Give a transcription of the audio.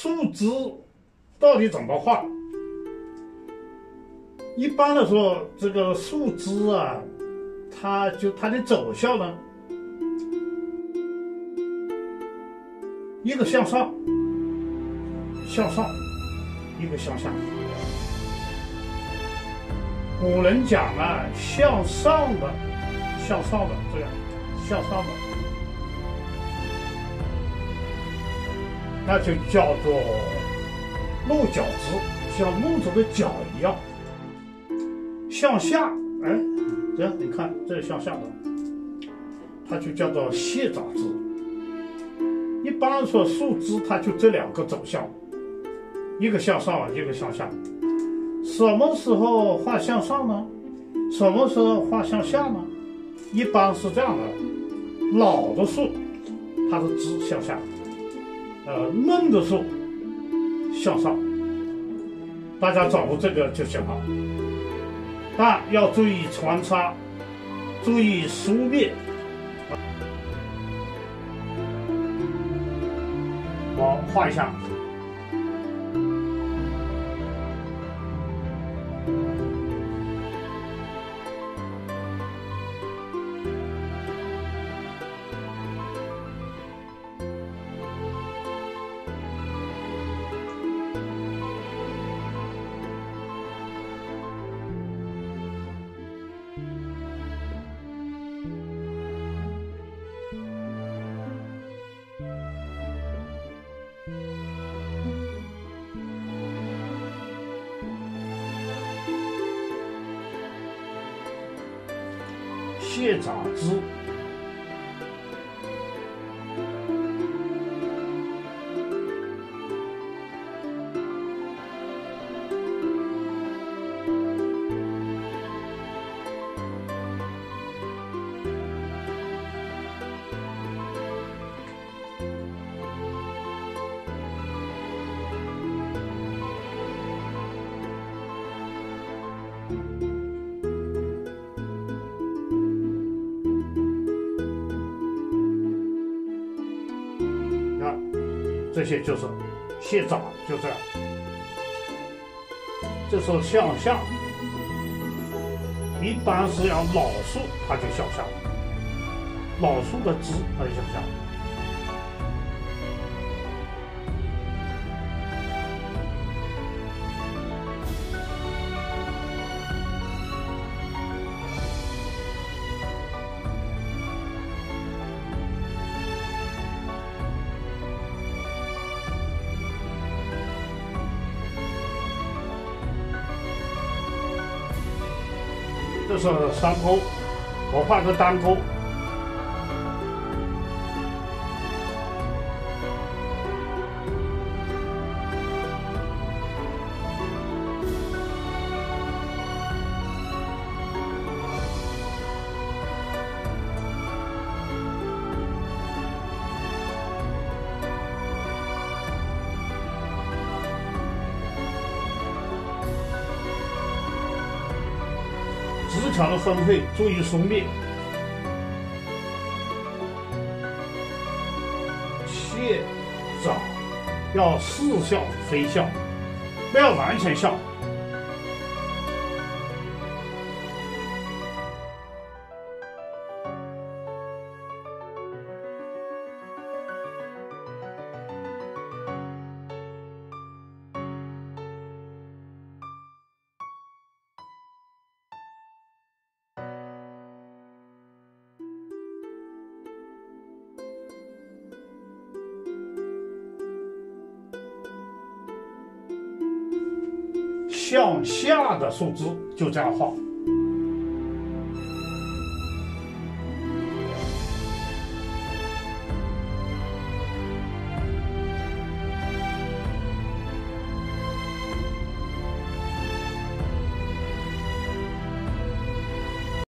数值到底怎么画？一般的说，这个数值啊，它的走向呢，一个向上，一个向下。古人讲啊，向上的这样，向上的，那就叫做鹿角值，像鹿子的角一样。向下，哎，这你看，这向下的，它就叫做蟹爪值。一般说树枝，它就这两个走向，一个向上，一个向下。什么时候画向上呢？什么时候画向下呢？一般是这样的，老的树，它的枝向下，嫩的树向上。大家掌握这个就行了，但要注意穿插，注意疏灭。我画一下。蟹爪枝，这些就是蟹爪，就这样。这时候向下，一般是要老树它就向下，老树的枝它就向下。这是山沟，我画个单沟。枝条的分配，注意疏密。蟹爪要似笑非笑，不要完全笑。向下的树枝就这样画。